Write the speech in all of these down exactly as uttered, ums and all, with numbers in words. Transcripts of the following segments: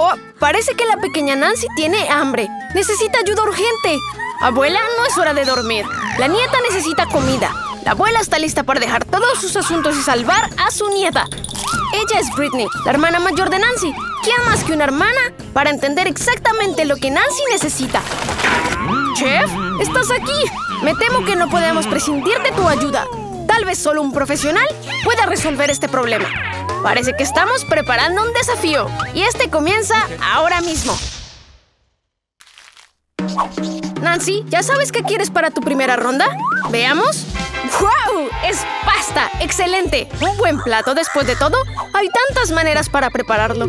Oh, parece que la pequeña Nancy tiene hambre. Necesita ayuda urgente. Abuela, no es hora de dormir. La nieta necesita comida. La abuela está lista para dejar todos sus asuntos y salvar a su nieta. Ella es Britney, la hermana mayor de Nancy. ¿Quién más que una hermana para entender exactamente lo que Nancy necesita? Chef, estás aquí. Me temo que no podemos prescindir de tu ayuda. Tal vez solo un profesional pueda resolver este problema. Parece que estamos preparando un desafío. Y este comienza ahora mismo. Nancy, ¿ya sabes qué quieres para tu primera ronda? ¿Veamos? ¡Wow! ¡Es pasta! ¡Excelente! ¿Un buen plato después de todo? Hay tantas maneras para prepararlo.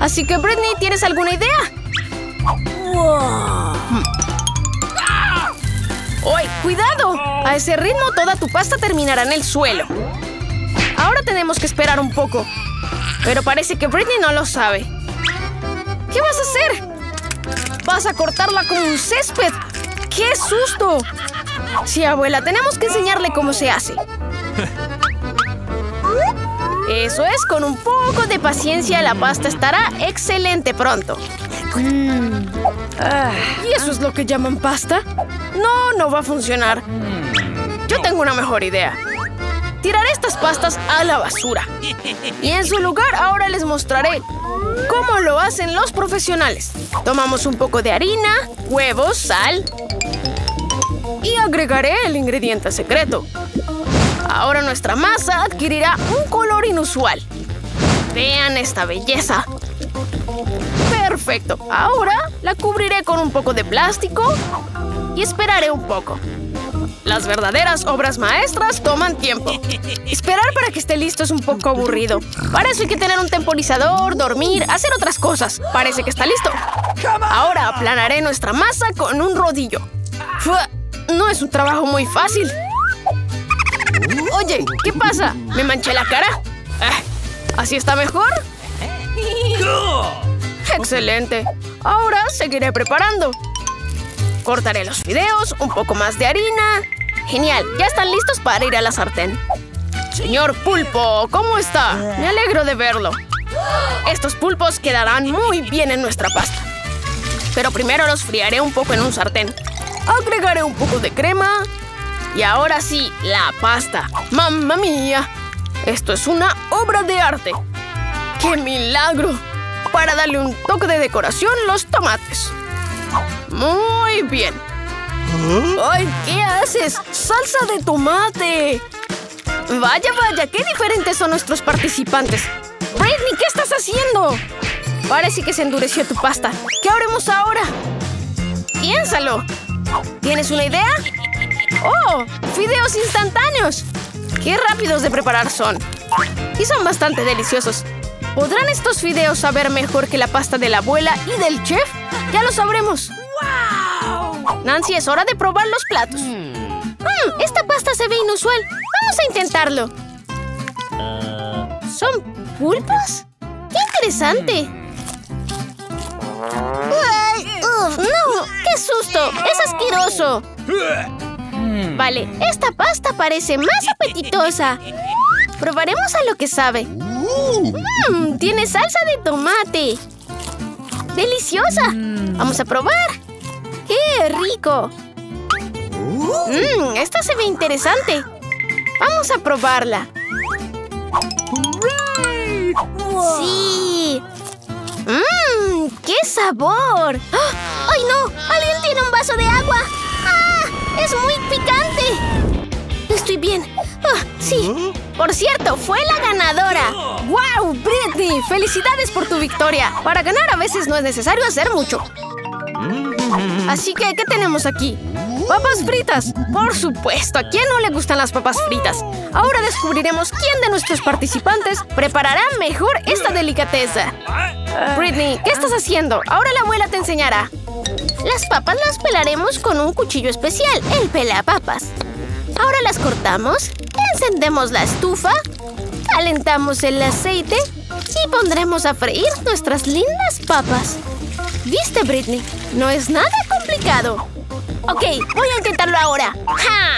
Así que, Britney, ¿tienes alguna idea? ¡Oye, cuidado! A ese ritmo toda tu pasta terminará en el suelo. Ahora tenemos que esperar un poco. Pero parece que Britney no lo sabe. ¿Qué vas a hacer? ¡Vas a cortarla con un césped! ¡Qué susto! Sí, abuela, tenemos que enseñarle cómo se hace. Eso es, con un poco de paciencia la pasta estará excelente pronto. ¿Y eso es lo que llaman pasta? No, no va a funcionar. Yo tengo una mejor idea. Tiraré estas pastas a la basura. Y en su lugar ahora les mostraré cómo lo hacen los profesionales. Tomamos un poco de harina, huevos, sal y agregaré el ingrediente secreto. Ahora nuestra masa adquirirá un color inusual. Vean esta belleza. Perfecto. Ahora la cubriré con un poco de plástico y esperaré un poco. Las verdaderas obras maestras toman tiempo. Esperar para que esté listo es un poco aburrido. Para eso hay que tener un temporizador, dormir, hacer otras cosas. Parece que está listo. Ahora aplanaré nuestra masa con un rodillo. Fua, no es un trabajo muy fácil. Oye, ¿qué pasa? ¿Me manché la cara? ¿Así está mejor? Excelente. Ahora seguiré preparando. Cortaré los fideos, un poco más de harina. Genial, ya están listos para ir a la sartén. Señor Pulpo, ¿cómo está? Me alegro de verlo. Estos pulpos quedarán muy bien en nuestra pasta. Pero primero los friaré un poco en un sartén. Agregaré un poco de crema. Y ahora sí, la pasta. ¡Mamma mía! Esto es una obra de arte. ¡Qué milagro! Para darle un toque de decoración, los tomates. Muy bien. ¡Ay! ¿Qué haces? ¡Salsa de tomate! Vaya, vaya, qué diferentes son nuestros participantes. Britney, ¿qué estás haciendo? Parece que se endureció tu pasta. ¿Qué haremos ahora? Piénsalo. ¿Tienes una idea? ¡Oh! ¡Fideos instantáneos! ¡Qué rápidos de preparar son! Y son bastante deliciosos. ¿Podrán estos fideos saber mejor que la pasta de la abuela y del chef? ¡Ya lo sabremos! ¡Wow! Nancy, es hora de probar los platos. Mm. Mm, esta pasta se ve inusual. ¡Vamos a intentarlo! Uh. ¿Son pulpos? ¡Qué interesante! Mm. Uf, ¡no! ¡Qué susto! ¡Es asqueroso! Mm. Vale, esta pasta parece más apetitosa. Probaremos a lo que sabe. Uh. Mm, tiene salsa de tomate. ¡Deliciosa! ¡Vamos a probar! ¡Qué rico! ¡Mmm! ¡Esta se ve interesante! ¡Vamos a probarla! ¡Sí! ¡Mmm! ¡Qué sabor! ¡Ay, no! ¡Alguien tiene un vaso de agua! ¡Ah! ¡Es muy picante! ¡Estoy bien! ¡Ah! ¡Sí! Por cierto, fue la ganadora. ¡Wow, Britney! ¡Felicidades por tu victoria! Para ganar a veces no es necesario hacer mucho. Así que, ¿qué tenemos aquí? ¡Papas fritas! Por supuesto, ¿a quién no le gustan las papas fritas? Ahora descubriremos quién de nuestros participantes preparará mejor esta delicadeza. Britney, ¿qué estás haciendo? Ahora la abuela te enseñará. Las papas las pelaremos con un cuchillo especial, el pelapapas. Ahora las cortamos, encendemos la estufa, calentamos el aceite y pondremos a freír nuestras lindas papas. ¿Viste, Britney? No es nada complicado. Ok, voy a intentarlo ahora. ¡Ja!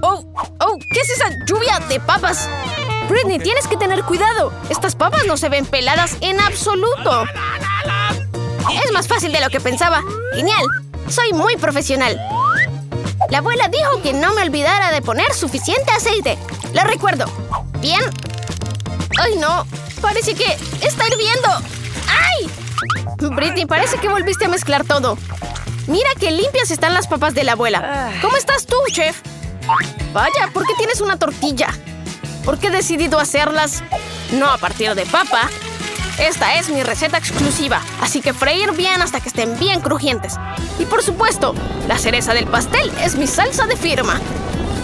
¡Oh! ¡Oh! ¿Qué es esa lluvia de papas? Britney, tienes que tener cuidado. Estas papas no se ven peladas en absoluto. Es más fácil de lo que pensaba. Genial. Soy muy profesional. La abuela dijo que no me olvidara de poner suficiente aceite. Lo recuerdo. ¿Bien? ¡Ay, no! Parece que está hirviendo. ¡Ay! Britney, parece que volviste a mezclar todo. Mira qué limpias están las papas de la abuela. ¿Cómo estás tú, chef? Vaya, ¿por qué tienes una tortilla? ¿Por qué he decidido hacerlas? No a partir de papa. Esta es mi receta exclusiva, así que freír bien hasta que estén bien crujientes. Y por supuesto, la cereza del pastel es mi salsa de firma.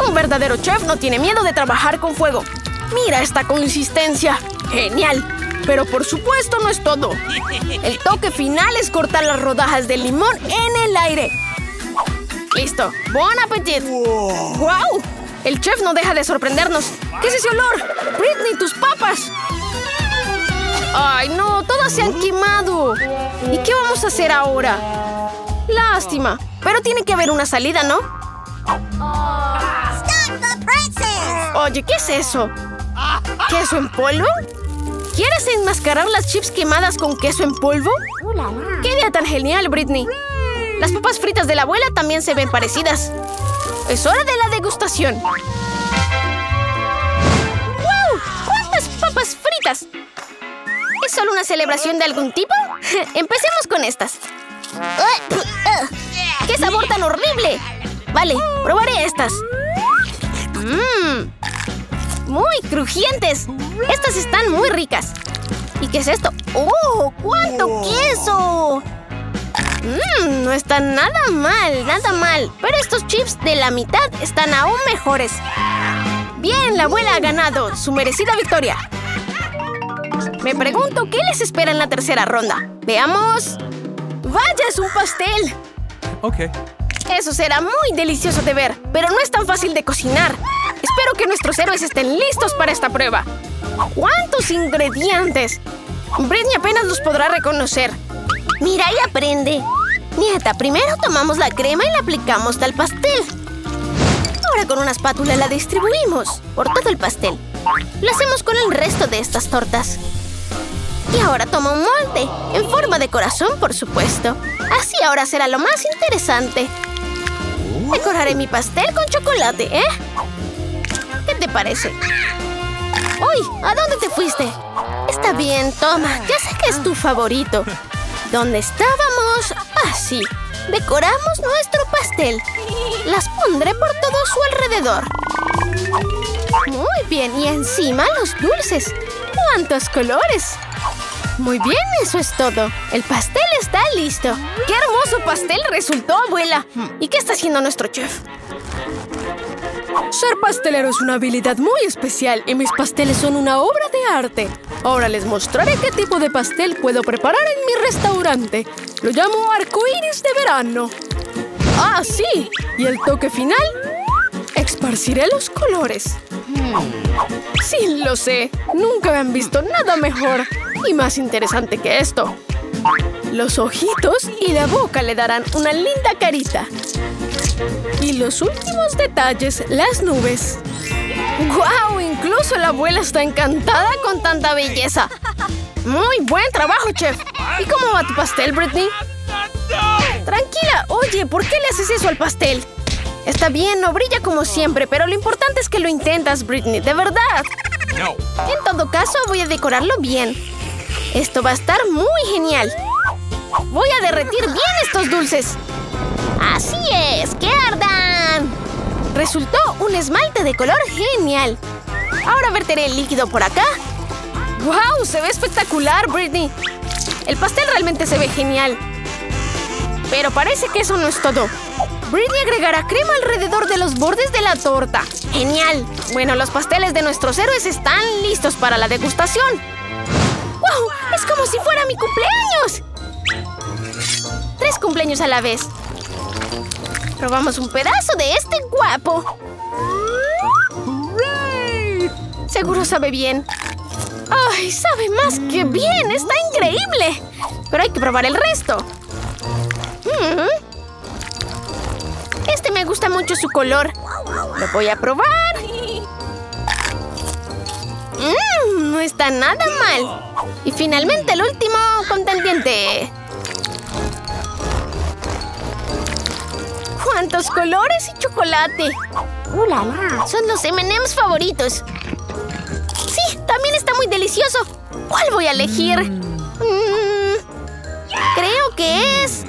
Un verdadero chef no tiene miedo de trabajar con fuego. Mira esta consistencia. ¡Genial! Pero por supuesto no es todo. El toque final es cortar las rodajas de limón en el aire. ¡Listo! ¡Buen apetito! ¡Wow! ¡Wow! El chef no deja de sorprendernos. ¿Qué es ese olor? ¡Britney, tus papas! ¡Ay, no! ¡Todas se han quemado! ¿Y qué vamos a hacer ahora? Lástima. Pero tiene que haber una salida, ¿no? ¡Stop the presses! Oye, ¿qué es eso? ¿Queso en polvo? ¿Quieres enmascarar las chips quemadas con queso en polvo? ¡Qué idea tan genial, Britney! Las papas fritas de la abuela también se ven parecidas. Es hora de la degustación. ¡Wow! ¡Cuántas papas fritas! ¿Es solo una celebración de algún tipo? Empecemos con estas. ¡Qué sabor tan horrible! Vale, probaré estas. ¡Mmm! ¡Muy crujientes! Estas están muy ricas. ¿Y qué es esto? ¡Oh! ¡Cuánto queso! Mmm, no está nada mal, nada mal. Pero estos chips de la mitad están aún mejores. Bien, la abuela ha ganado su merecida victoria. Me pregunto qué les espera en la tercera ronda. Veamos. ¡Vaya, es un pastel! Ok. Eso será muy delicioso de ver, pero no es tan fácil de cocinar. Espero que nuestros héroes estén listos para esta prueba. ¡Cuántos ingredientes! Britney apenas los podrá reconocer. Mira y aprende. Nieta, primero tomamos la crema y la aplicamos al pastel. Ahora con una espátula la distribuimos por todo el pastel. Lo hacemos con el resto de estas tortas. Y ahora toma un molde, en forma de corazón, por supuesto. Así ahora será lo más interesante. Decoraré mi pastel con chocolate, ¿eh? ¿Qué te parece? ¡Uy! ¿A dónde te fuiste? Está bien, toma. Ya sé que es tu favorito. ¿Dónde estábamos? Así. Ah, decoramos nuestro pastel. Las pondré por todo su alrededor. Muy bien. Y encima los dulces. ¡Cuántos colores! Muy bien, eso es todo. El pastel está listo. ¡Qué hermoso pastel resultó, abuela! ¿Y qué está haciendo nuestro chef? Ser pastelero es una habilidad muy especial y mis pasteles son una obra de arte. Ahora les mostraré qué tipo de pastel puedo preparar en mi restaurante. Lo llamo arcoíris de verano. ¡Ah, sí! Y el toque final, esparciré los colores. Sí, lo sé. Nunca han visto nada mejor y más interesante que esto. Los ojitos y la boca le darán una linda carita. Y los últimos detalles, las nubes. ¡Guau! Incluso la abuela está encantada con tanta belleza. Muy buen trabajo, chef. ¿Y cómo va tu pastel, Britney? Tranquila. Oye, ¿por qué le haces eso al pastel? Está bien, no brilla como siempre, pero lo importante es que lo intentas, Britney, de verdad. No. En todo caso, voy a decorarlo bien. Esto va a estar muy genial. Voy a derretir bien estos dulces. ¡Así es! ¡Que ardan! Resultó un esmalte de color genial. Ahora verteré el líquido por acá. ¡Wow! ¡Se ve espectacular, Britney! El pastel realmente se ve genial. Pero parece que eso no es todo. Britney agregará crema alrededor de los bordes de la torta. ¡Genial! Bueno, los pasteles de nuestros héroes están listos para la degustación. ¡Wow! ¡Es como si fuera mi cumpleaños! Tres cumpleaños a la vez. Probamos un pedazo de este guapo. Seguro sabe bien. ¡Ay, sabe más que bien! ¡Está increíble! Pero hay que probar el resto. Este me gusta mucho su color. Lo voy a probar. Mmm, no está nada mal. Y finalmente el último contendiente. ¡Cuántos colores y chocolate! ¡Uh, la, la! Son los eme emes favoritos. Sí, también está muy delicioso. ¿Cuál voy a elegir? Mm, creo que es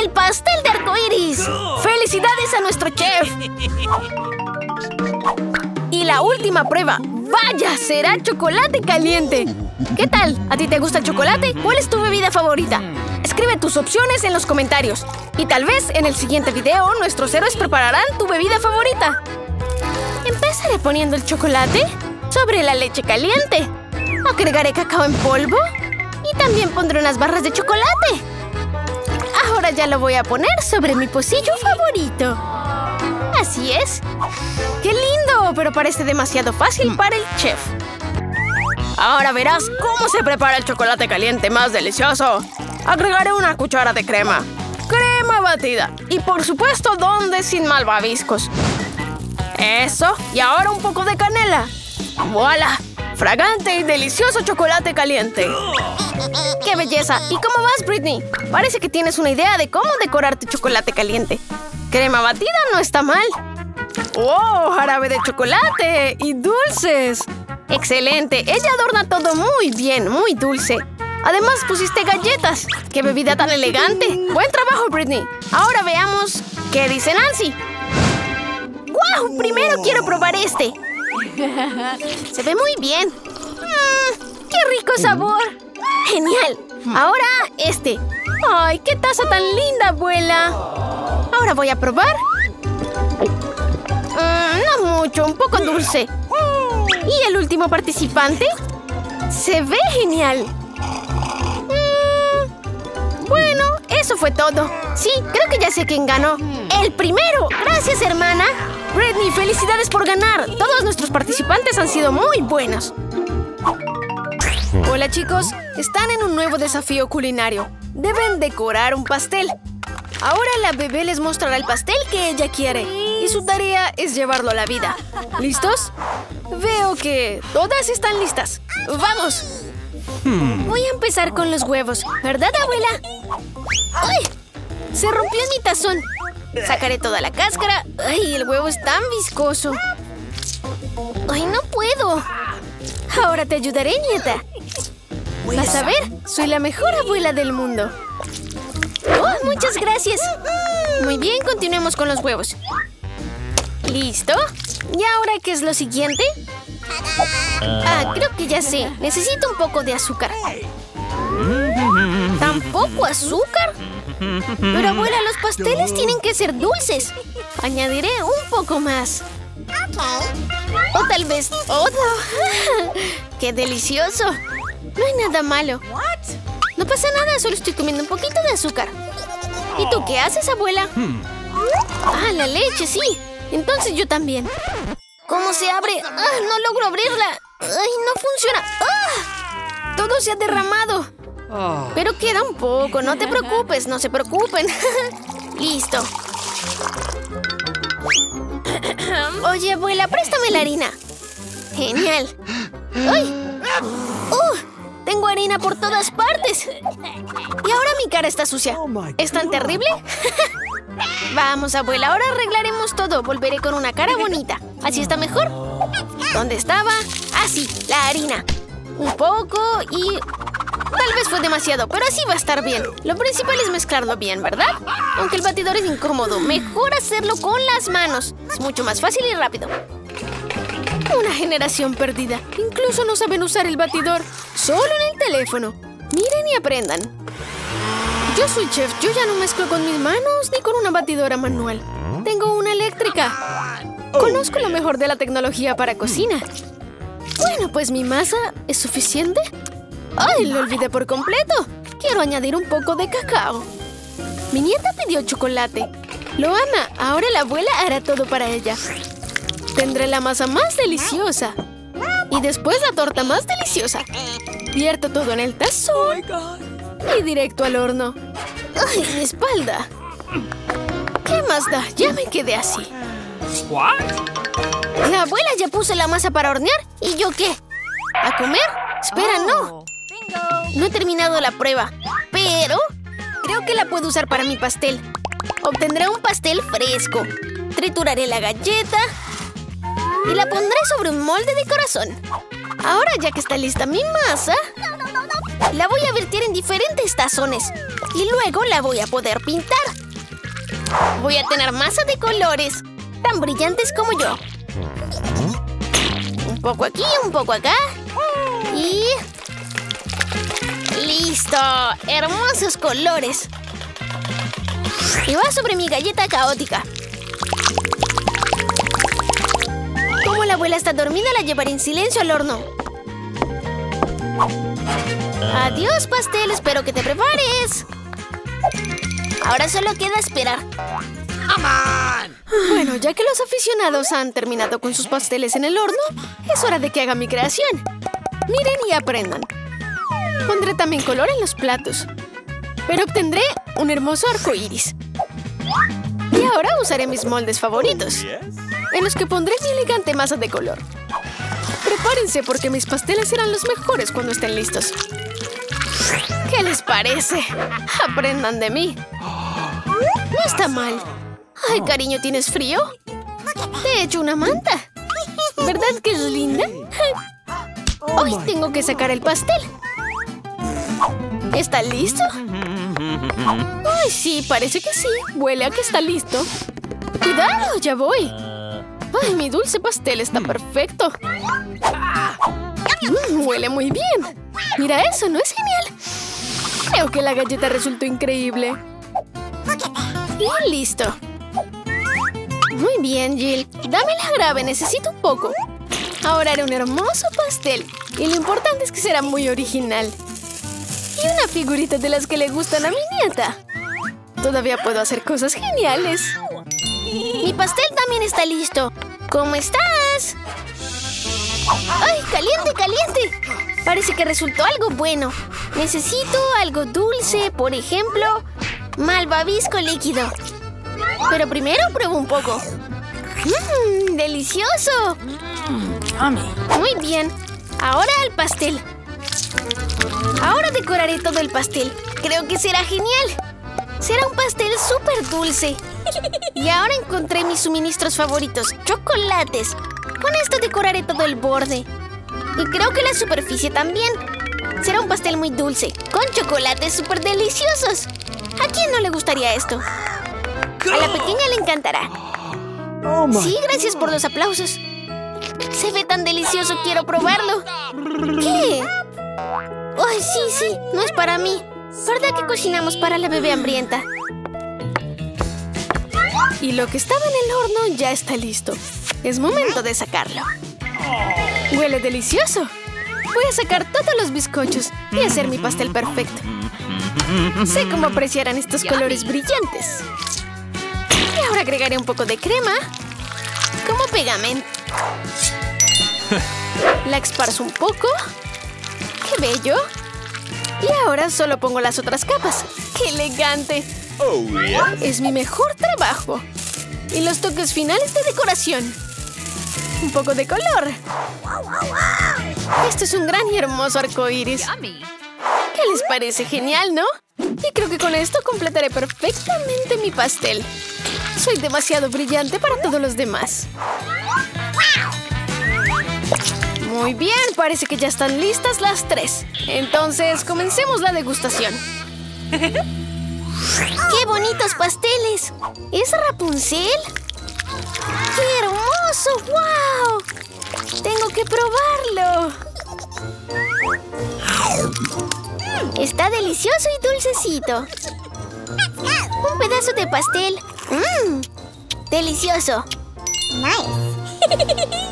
el pastel de arcoíris. ¡Felicidades a nuestro chef! Y la última prueba. ¡Vaya! Será chocolate caliente. ¿Qué tal? ¿A ti te gusta el chocolate? ¿Cuál es tu bebida favorita? Escribe tus opciones en los comentarios. Y tal vez en el siguiente video nuestros héroes prepararán tu bebida favorita. Empezaré poniendo el chocolate sobre la leche caliente. Agregaré cacao en polvo. Y también pondré unas barras de chocolate. Ahora ya lo voy a poner sobre mi pocillo favorito. Así es. ¡Qué lindo! Pero parece demasiado fácil para el chef. Ahora verás cómo se prepara el chocolate caliente más delicioso. Agregaré una cuchara de crema. Crema batida. Y por supuesto, donde sin malvaviscos. Eso. Y ahora un poco de canela. ¡Voilà! Fragante y delicioso chocolate caliente. ¡Qué belleza! ¿Y cómo vas, Britney? Parece que tienes una idea de cómo decorar tu chocolate caliente. Crema batida no está mal. ¡Oh! Jarabe de chocolate y dulces. ¡Excelente! Ella adorna todo muy bien, muy dulce. Además, pusiste galletas. ¡Qué bebida tan elegante! ¡Buen trabajo, Britney! Ahora veamos qué dice Nancy. ¡Guau! Primero quiero probar este. Se ve muy bien. Mm, ¡qué rico sabor! ¡Genial! Ahora este. ¡Ay, qué taza tan linda, abuela! Ahora voy a probar. Mm, no mucho, un poco dulce. ¿Y el último participante? ¡Se ve genial! Mm, bueno, eso fue todo. Sí, creo que ya sé quién ganó. ¡El primero! ¡Gracias, hermana! Britney, felicidades por ganar. Todos nuestros participantes han sido muy buenos. Hola, chicos. Están en un nuevo desafío culinario. Deben decorar un pastel. Ahora la bebé les mostrará el pastel que ella quiere. Y su tarea es llevarlo a la vida. ¿Listos? Veo que todas están listas. ¡Vamos! Hmm. Voy a empezar con los huevos. ¿Verdad, abuela? ¡Ay! Se rompió mi tazón. Sacaré toda la cáscara. ¡Ay, el huevo es tan viscoso! ¡Ay, no puedo! Ahora te ayudaré, nieta. Vas a ver, soy la mejor abuela del mundo. ¡Oh, muchas gracias! Muy bien, continuemos con los huevos. ¿Listo? ¿Y ahora qué es lo siguiente? Ah, creo que ya sé. Necesito un poco de azúcar. ¿Tampoco azúcar? Pero, abuela, los pasteles tienen que ser dulces. Añadiré un poco más. O tal vez todo. ¡Qué delicioso! No hay nada malo. No pasa nada, solo estoy comiendo un poquito de azúcar. ¿Y tú qué haces, abuela? Ah, la leche, sí. Entonces yo también. ¿Cómo se abre? ¡Ah, no logro abrirla! ¡Ay, no funciona! ¡Ah! Todo se ha derramado. Pero queda un poco, no te preocupes, no se preocupen. Listo. Oye, abuela, préstame la harina. Genial. ¡Ay! ¡Uh! Tengo harina por todas partes. Y ahora mi cara está sucia. ¿Es tan terrible? Vamos, abuela, ahora arreglaremos todo. Volveré con una cara bonita. Así está mejor. ¿Dónde estaba? Ah, sí, la harina. Un poco y... Tal vez fue demasiado, pero así va a estar bien. Lo principal es mezclarlo bien, ¿verdad? Aunque el batidor es incómodo, mejor hacerlo con las manos. Es mucho más fácil y rápido. Una generación perdida. Incluso no saben usar el batidor. Solo en el teléfono. Miren y aprendan. Yo soy chef. Yo ya no mezclo con mis manos ni con una batidora manual. Tengo una eléctrica. Conozco lo mejor de la tecnología para cocina. Bueno, pues mi masa es suficiente. ¡Ay, lo olvidé por completo! Quiero añadir un poco de cacao. Mi nieta pidió chocolate. Lo ama. Ahora la abuela hará todo para ella. Tendré la masa más deliciosa. Y después la torta más deliciosa. Vierto todo en el tazón. Y directo al horno. ¡Ay, mi espalda! ¿Qué más da? Ya me quedé así. ¿Qué? La abuela ya puso la masa para hornear. ¿Y yo qué? ¿A comer? Espera, oh, no. Bingo. No he terminado la prueba, pero creo que la puedo usar para mi pastel. Obtendré un pastel fresco. Trituraré la galleta y la pondré sobre un molde de corazón. Ahora ya que está lista mi masa, la voy a vertir en diferentes tazones y luego la voy a poder pintar. Voy a tener masa de colores, tan brillantes como yo. Un poco aquí, un poco acá. Y... ¡listo! ¡Hermosos colores! Y va sobre mi galleta caótica. Como la abuela está dormida, la llevaré en silencio al horno. Adiós, pastel. Espero que te prepares. Ahora solo queda esperar. Bueno, ya que los aficionados han terminado con sus pasteles en el horno, es hora de que haga mi creación. Miren y aprendan. Pondré también color en los platos, pero obtendré un hermoso arco iris. Y ahora usaré mis moldes favoritos, en los que pondré mi elegante masa de color. Prepárense porque mis pasteles serán los mejores cuando estén listos. ¿Qué les parece? Aprendan de mí. No está mal. Ay, cariño, ¿tienes frío? Te he hecho una manta. ¿Verdad que es linda? Hoy tengo que sacar el pastel. ¿Está listo? Ay, sí, parece que sí. Huele a que está listo. ¡Cuidado! ¡Ya voy! ¡Ay, mi dulce pastel está perfecto! Mm, huele muy bien. Mira eso, ¿no es genial? Creo que la galleta resultó increíble. Y listo. Muy bien, Jill. Dame la grave, necesito un poco. Ahora haré un hermoso pastel. Y lo importante es que será muy original. Y una figurita de las que le gustan a mi nieta. Todavía puedo hacer cosas geniales. Mi pastel también está listo. ¿Cómo estás? ¡Ay, caliente, caliente! Parece que resultó algo bueno. Necesito algo dulce, por ejemplo, malvavisco líquido. Pero primero pruebo un poco. ¡Mmm, delicioso! Muy bien. Ahora al pastel. Ahora decoraré todo el pastel. Creo que será genial. Será un pastel súper dulce. Y ahora encontré mis suministros favoritos, chocolates. Con esto decoraré todo el borde. Y creo que la superficie también. Será un pastel muy dulce, con chocolates súper deliciosos. ¿A quién no le gustaría esto? A la pequeña le encantará. Sí, gracias por los aplausos. Se ve tan delicioso, quiero probarlo. ¿Qué? ¡Ay, oh, sí, sí! No es para mí. ¿Verdad que cocinamos para la bebé hambrienta? Y lo que estaba en el horno ya está listo. Es momento de sacarlo. ¡Huele delicioso! Voy a sacar todos los bizcochos y hacer mi pastel perfecto. Sé cómo apreciarán estos colores brillantes. Y ahora agregaré un poco de crema como pegamento. La esparzo un poco. ¡Qué bello! Y ahora solo pongo las otras capas. ¡Qué elegante! Oh, yes. Es mi mejor trabajo. Y los toques finales de decoración. Un poco de color. Esto es un gran y hermoso arcoíris. ¿Qué les parece? Genial, ¿no? Y creo que con esto completaré perfectamente mi pastel. Soy demasiado brillante para todos los demás. Muy bien, parece que ya están listas las tres. Entonces, comencemos la degustación. ¡Qué bonitos pasteles! ¿Es Rapunzel? ¡Qué hermoso! ¡Wow! ¡Tengo que probarlo! Está delicioso y dulcecito. Un pedazo de pastel. ¡Mmm! ¡Delicioso! ¡Nice!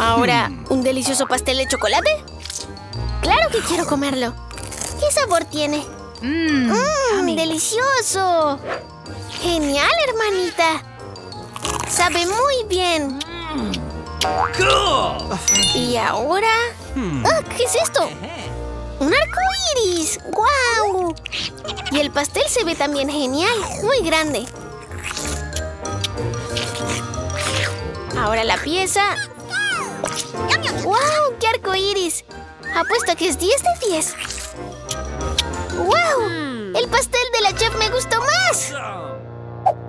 Ahora, ¿un delicioso pastel de chocolate? ¡Claro que quiero comerlo! ¿Qué sabor tiene? ¡Mmm! Mm, ¡delicioso! ¡Genial, hermanita! ¡Sabe muy bien! ¿Y ahora? ¡Ah! ¿Qué es esto? ¡Un arco iris! ¡Guau! Y el pastel se ve también genial. Muy grande. Ahora la pieza... ¡Wow! ¡Qué arcoíris! Apuesto que es diez de diez. ¡Wow! ¡El pastel de la chef me gustó más!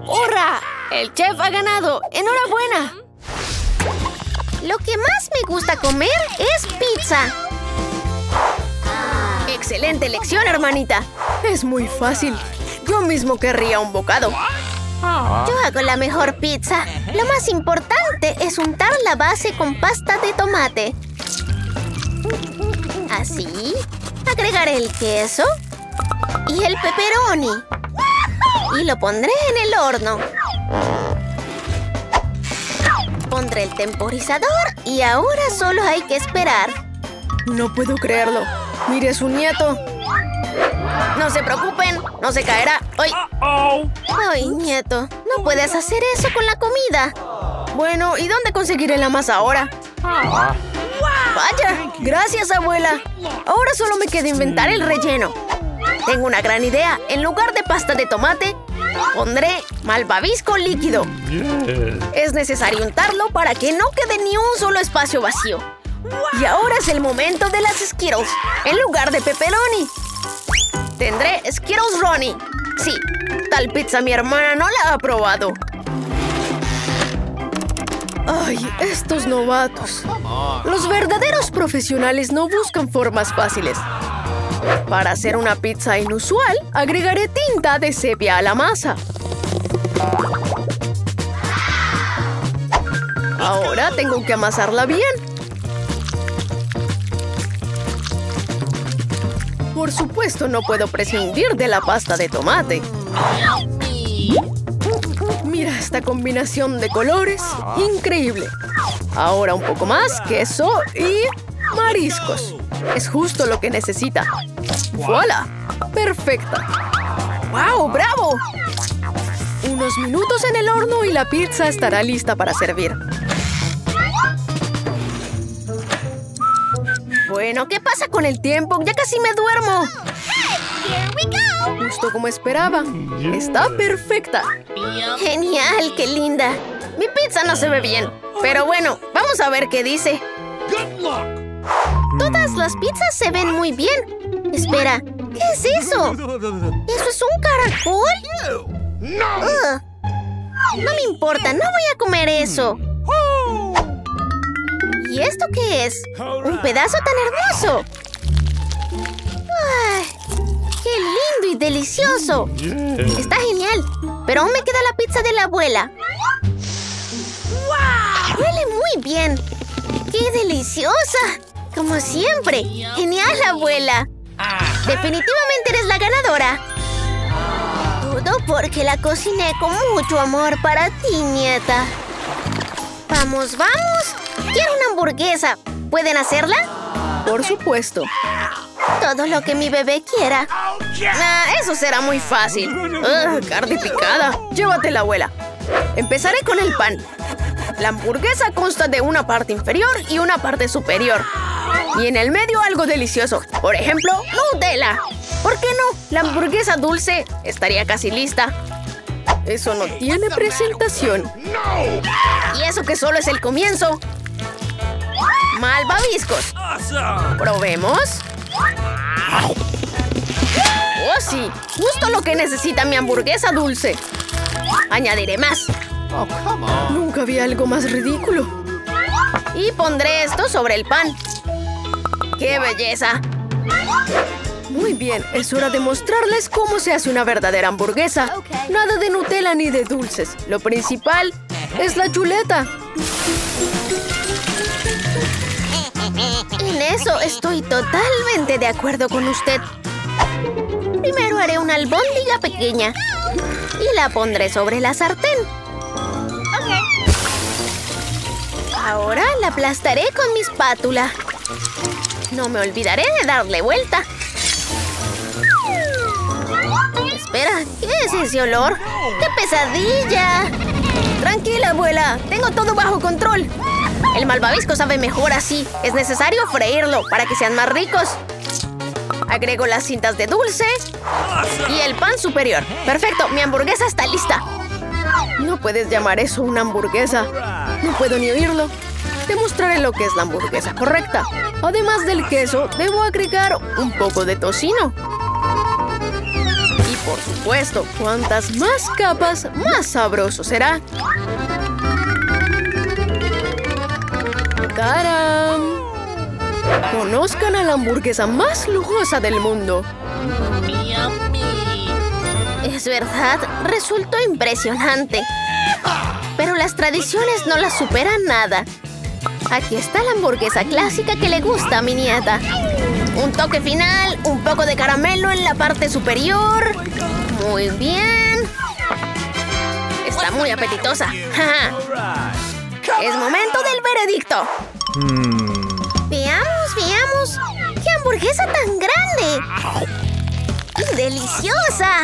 ¡Hurra! ¡El chef ha ganado! ¡Enhorabuena! Lo que más me gusta comer es pizza. ¡Excelente elección, hermanita! Es muy fácil. Yo mismo querría un bocado. Yo hago la mejor pizza. Lo más importante es untar la base con pasta de tomate. Así. Agregaré el queso y el pepperoni. Y lo pondré en el horno. Pondré el temporizador y ahora solo hay que esperar. No puedo creerlo. Mire a su nieto. No se preocupen, no se caerá. ¡Ay! ¡Ay, nieto! No puedes hacer eso con la comida. Bueno, ¿y dónde conseguiré la masa ahora? ¡Vaya! ¡Gracias, abuela! Ahora solo me queda inventar el relleno. Tengo una gran idea. En lugar de pasta de tomate, pondré malvavisco líquido. Es necesario untarlo para que no quede ni un solo espacio vacío. Y ahora es el momento de las Skittles. En lugar de pepperoni, tendré Skittles Ronnie. Sí, tal pizza mi hermana no la ha probado. Ay, estos novatos. Los verdaderos profesionales no buscan formas fáciles. Para hacer una pizza inusual, agregaré tinta de sepia a la masa. Ahora tengo que amasarla bien. Por supuesto, no puedo prescindir de la pasta de tomate. Mira esta combinación de colores. Increíble. Ahora un poco más, queso y mariscos. Es justo lo que necesita. ¡Voilà! ¡Perfecta! ¡Wow! ¡Bravo! Unos minutos en el horno y la pizza estará lista para servir. Bueno, ¿qué pasa con el tiempo? ¡Ya casi me duermo! Justo como esperaba. Está perfecta. ¡Genial! ¡Qué linda! Mi pizza no se ve bien. Pero bueno, vamos a ver qué dice. Todas las pizzas se ven muy bien. Espera, ¿qué es eso? ¿Eso es un caracol? Ugh. No me importa, no voy a comer eso. ¿Y esto qué es? ¡Un pedazo tan hermoso! ¡Ay, qué lindo y delicioso! Está genial, pero aún me queda la pizza de la abuela. ¡Huele muy bien! ¡Qué deliciosa! ¡Como siempre! ¡Genial, abuela! ¡Definitivamente eres la ganadora! Todo porque la cociné con mucho amor para ti, nieta. ¡Vamos, vamos! ¡Quiero una hamburguesa! ¿Pueden hacerla? Por supuesto. Todo lo que mi bebé quiera. Ah, eso será muy fácil. Ugh, carne picada. Llévatela, abuela. Empezaré con el pan. La hamburguesa consta de una parte inferior y una parte superior. Y en el medio algo delicioso. Por ejemplo, Nutella. ¿Por qué no? La hamburguesa dulce estaría casi lista. Eso no tiene presentación. Y eso que solo es el comienzo. Malvaviscos. Probemos. Oh, sí. Justo lo que necesita mi hamburguesa dulce. Añadiré más. Nunca vi algo más ridículo. Y pondré esto sobre el pan. ¡Qué belleza! Muy bien, es hora de mostrarles cómo se hace una verdadera hamburguesa. Nada de Nutella ni de dulces. Lo principal es la chuleta. En eso estoy totalmente de acuerdo con usted. Primero haré una albóndiga pequeña y la pondré sobre la sartén. Ahora la aplastaré con mi espátula. No me olvidaré de darle vuelta. Espera, ¿qué es ese olor? ¡Qué pesadilla! Tranquila, abuela. Tengo todo bajo control. El malvavisco sabe mejor así. Es necesario freírlo para que sean más ricos. Agrego las cintas de dulce y el pan superior. Perfecto, mi hamburguesa está lista. No puedes llamar eso una hamburguesa. No puedo ni oírlo. te mostraré lo que es la hamburguesa correcta. Además del queso, debo agregar un poco de tocino. Y por supuesto, cuantas más capas, más sabroso será. ¡Tarán! Conozcan a la hamburguesa más lujosa del mundo. Es verdad, resultó impresionante. Pero las tradiciones no las superan nada. Aquí está la hamburguesa clásica que le gusta a mi nieta. Un toque final, un poco de caramelo en la parte superior. Muy bien. Está muy apetitosa. Es momento del veredicto. Veamos, veamos. ¡Qué hamburguesa tan grande! ¡Deliciosa!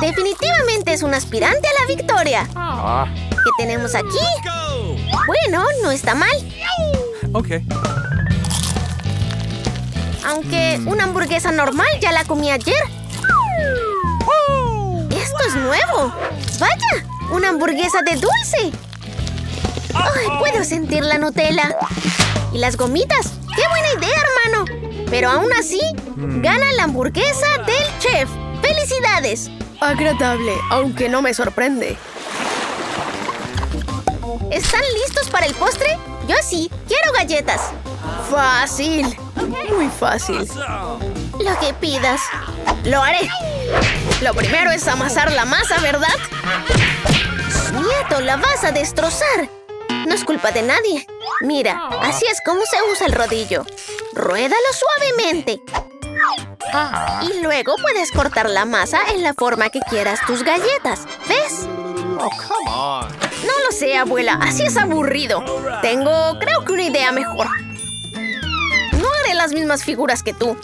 Definitivamente es un aspirante a la victoria. ¿Qué tenemos aquí? Bueno, no está mal. Ok. Aunque una hamburguesa normal ya la comí ayer. ¡Esto es nuevo! ¡Vaya! ¡Una hamburguesa de dulce! ¡Ay, puedo sentir la Nutella! ¡Y las gomitas! ¡Qué buena idea, hermano! Pero aún así, gana la hamburguesa del chef. ¡Felicidades! Agradable, aunque no me sorprende. ¿Están listos para el postre? Yo sí, quiero galletas. ¡Fácil! Muy fácil. Lo que pidas. ¡Lo haré! Lo primero es amasar la masa, ¿verdad? ¡Nieto, la vas a destrozar! No es culpa de nadie. Mira, así es como se usa el rodillo. Ruédalo suavemente. Y luego puedes cortar la masa en la forma que quieras tus galletas. ¿Ves? Oh, come on. No lo sé, abuela. Así es aburrido. Tengo, creo que una idea mejor. No haré las mismas figuras que tú.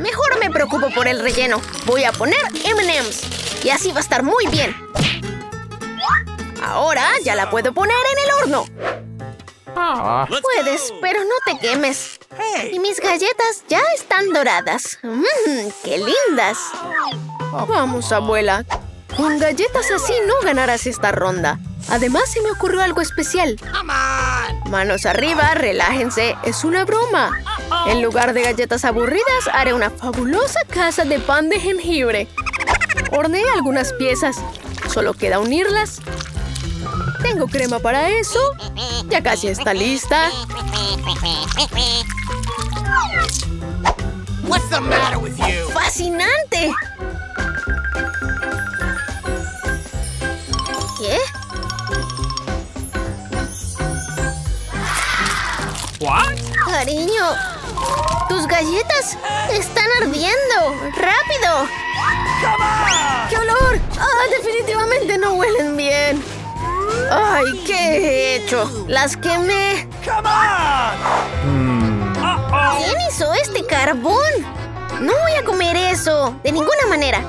Mejor me preocupo por el relleno. Voy a poner eme emes. Y así va a estar muy bien. Ahora ya la puedo poner en el horno. Oh, puedes, pero no te quemes. Y mis galletas ya están doradas. ¡Mmm, qué lindas! Vamos, abuela. Con galletas así no ganarás esta ronda. Además, se me ocurrió algo especial. Manos arriba, relájense. Es una broma. En lugar de galletas aburridas, haré una fabulosa casa de pan de jengibre. Horneé algunas piezas. Solo queda unirlas. Tengo crema para eso. Ya casi está lista. What's the matter with you? ¡Fascinante! ¿Qué? What? Cariño, tus galletas están ardiendo. ¡Rápido! ¡Qué olor! ¡Ah, definitivamente no huelen bien! ¡Ay, qué he hecho! ¡Las quemé! ¿Quién hizo este carbón? No voy a comer eso, de ninguna manera.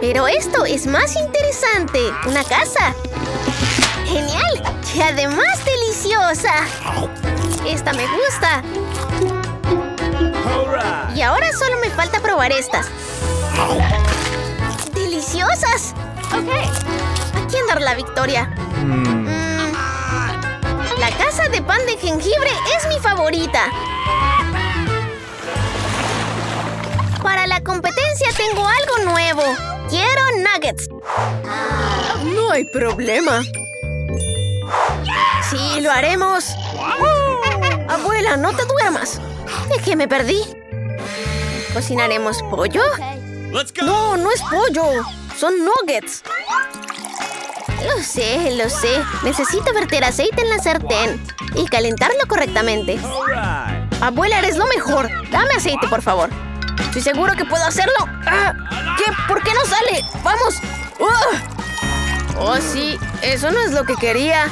Pero esto es más interesante. ¡Una casa! ¡Genial! ¡Y además deliciosa! ¡Esta me gusta! Y ahora solo me falta probar estas. ¡Deliciosas! ¿A quién dar la victoria? Mm. La casa de pan de jengibre es mi favorita. Para la competencia tengo algo nuevo. Quiero nuggets. No hay problema. Sí, lo haremos. Abuela, no te duermas. ¿De qué me perdí? ¿Cocinaremos pollo? No, no es pollo. Son nuggets. Lo sé, lo sé. Necesito verter aceite en la sartén y calentarlo correctamente. Abuela, eres lo mejor. Dame aceite, por favor. Estoy seguro que puedo hacerlo. ¡Ah! ¿Qué? ¿Por qué no sale? ¡Vamos! ¡Uh! Oh, sí. Eso no es lo que quería.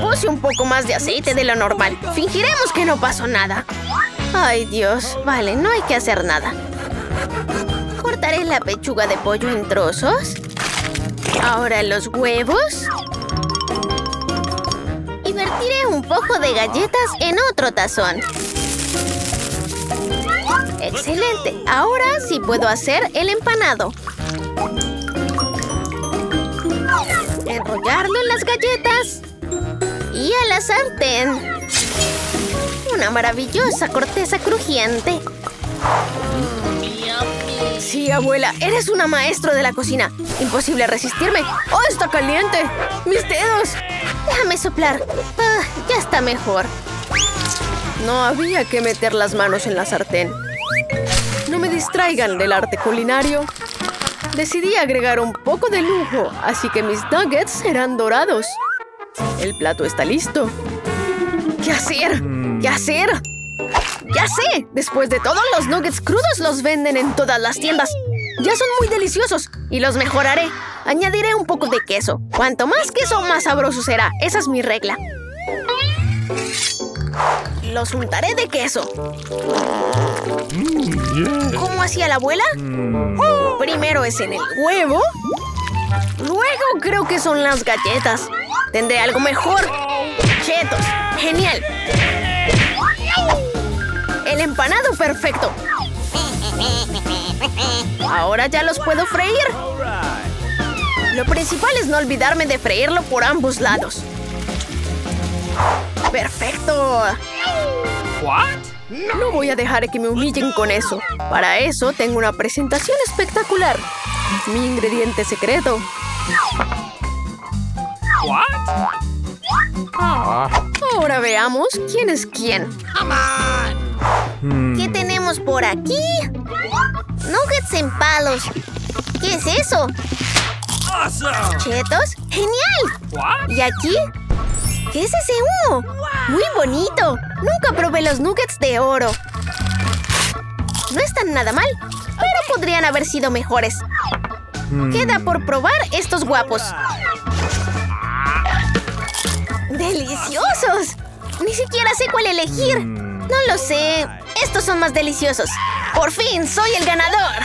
Puse un poco más de aceite de lo normal. Fingiremos que no pasó nada. Ay, Dios. Vale, no hay que hacer nada. Cortaré la pechuga de pollo en trozos. Ahora los huevos. Y vertiré un poco de galletas en otro tazón. ¡Excelente! Ahora sí puedo hacer el empanado. Enrollarlo en las galletas. Y llegaría a la sartén. Una maravillosa corteza crujiente. Sí, abuela, eres una maestra de la cocina. Imposible resistirme. ¡Oh, está caliente! ¡Mis dedos! Déjame soplar. Ah, ya está mejor. No había que meter las manos en la sartén. No me distraigan del arte culinario. Decidí agregar un poco de lujo, así que mis nuggets serán dorados. El plato está listo. ¿Qué hacer? ¿Qué hacer? ¡Ya sé! Después de todo, los nuggets crudos los venden en todas las tiendas. Ya son muy deliciosos y los mejoraré. Añadiré un poco de queso. Cuanto más queso, más sabroso será. Esa es mi regla. Los untaré de queso. ¿Cómo hacía la abuela? Primero es en el huevo. Luego creo que son las galletas. Tendré algo mejor. Chetos. Genial. El empanado perfecto. Ahora ya los puedo freír. Lo principal es no olvidarme de freírlo por ambos lados. ¡Perfecto! ¿Qué? No voy a dejar que me humillen con eso. Para eso tengo una presentación espectacular. Mi ingrediente secreto. ¿Qué? Ahora veamos quién es quién. ¿Qué tenemos por aquí? Nuggets en palos. ¿Qué es eso? ¿Chetos? ¡Genial! ¿Y aquí? ¿Qué es ese humo? ¡Muy bonito! Nunca probé los nuggets de oro. No están nada mal, pero podrían haber sido mejores. Queda por probar estos guapos. ¡Deliciosos! Ni siquiera sé cuál elegir. No lo sé. Estos son más deliciosos. ¡Por fin soy el ganador!